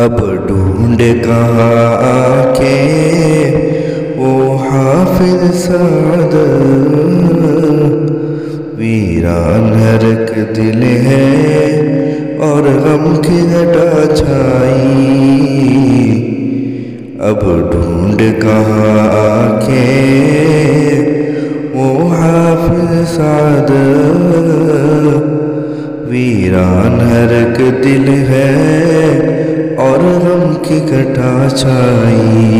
अब ढूंढे कहाँ आके वो हाफिज साद, वीरान हर एक दिल है और गम की घटा छाई। अब ढूंढ कहाँ आके वो हाफिज साद, वीरान हर एक दिल है और गम की घटा छाई।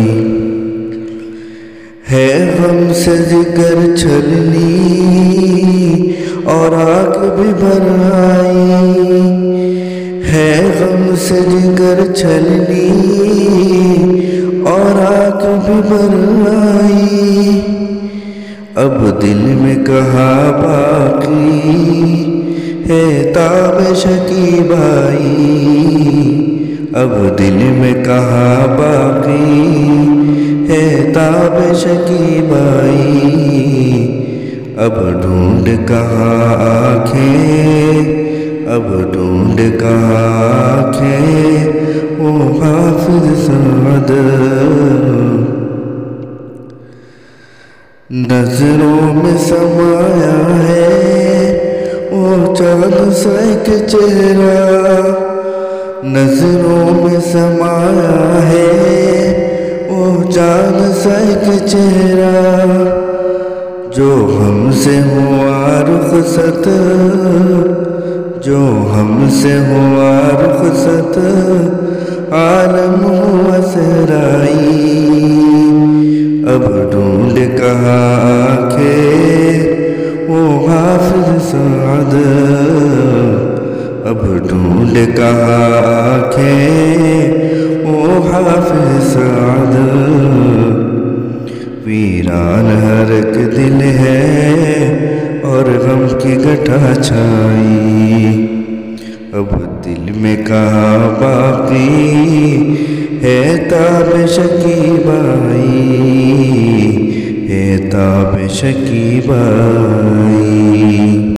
है गम से जिगर छलनी और आग भी भर आई, है गम से जिगर छलनी और आग भी भर आई। अब दिल में कहा बाकी है ताबिश की बाई, अब दिल में कहाँ बाकी है ताबिश की बाई। अब ढूंढ कहाँ आँखें, अब ढूंढ कहाँ आँखें वो हाफिज साद। नजरों में समाया है वो चाँद सा एक चेहरा, नजरों में समाया है वो चाँद सा एक चेहरा। जो हमसे हुआ रुखसत, जो हमसे हुआ रुखसत आलम हुआ सराई। अब ढूंढ कहाँ आँखें वो हाफिज साद, अब ढूंढ कहाँ आँखें ओ हाफिज साद, वीरान हर एक दिल है और गम की घटा छाई। अब दिल में कहाँ बाकी है ताबिश की बाई, है ताबिश की बाई।